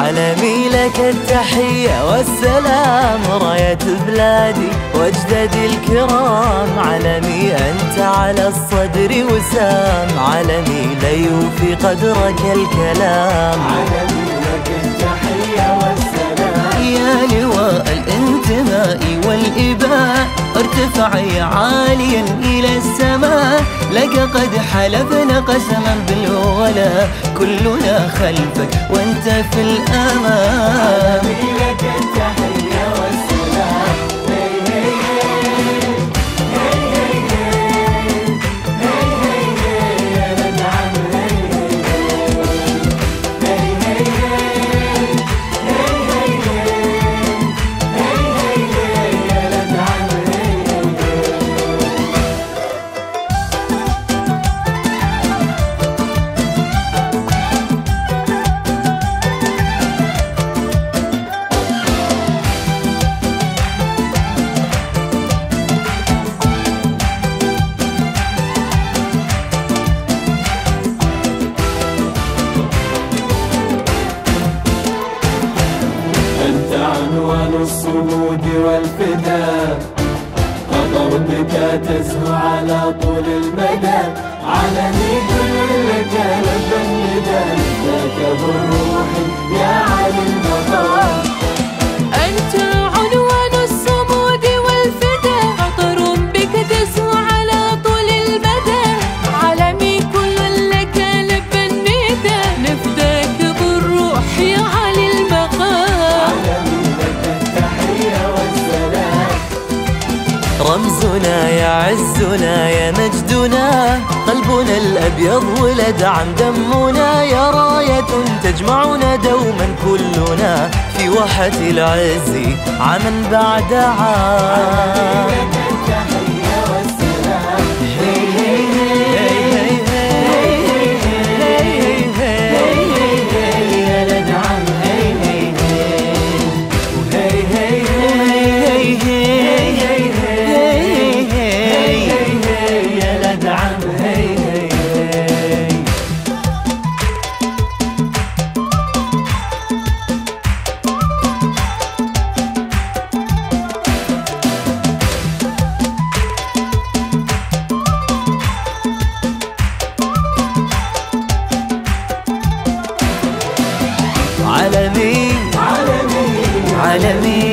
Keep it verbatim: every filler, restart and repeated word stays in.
علمي لك التحية والسلام، راية بلادي واجدادي الكرام، علمي أنت على الصدر وسام، علمي لا يوفي قدرك الكلام، علمي لك التحية والسلام. يا لواء الانتماء والإباء ارتفعي عاليا إلى السماء، لك قد حلفنا قسما بالولاء كلنا خلفك وانت في الأمان. علمي لك التحية والسلام. الصمود والفداء خطر بك تزهو على طول المدى، علمي كلك لبى الندى ذاك بالروح يا علي المطار. أنت عنوان الصمود والفداء خطر بك تزهو على طول المدى، علمي كلك لبى الندى نفداك بالروح يا علي المطار. رمزنا يا عزنا يا مجدنا، قلبنا الأبيض ولد عن دمنا، يا راية تجمعنا دوما كلنا في واحة العز عاما بعد عام. علمي علمي علمي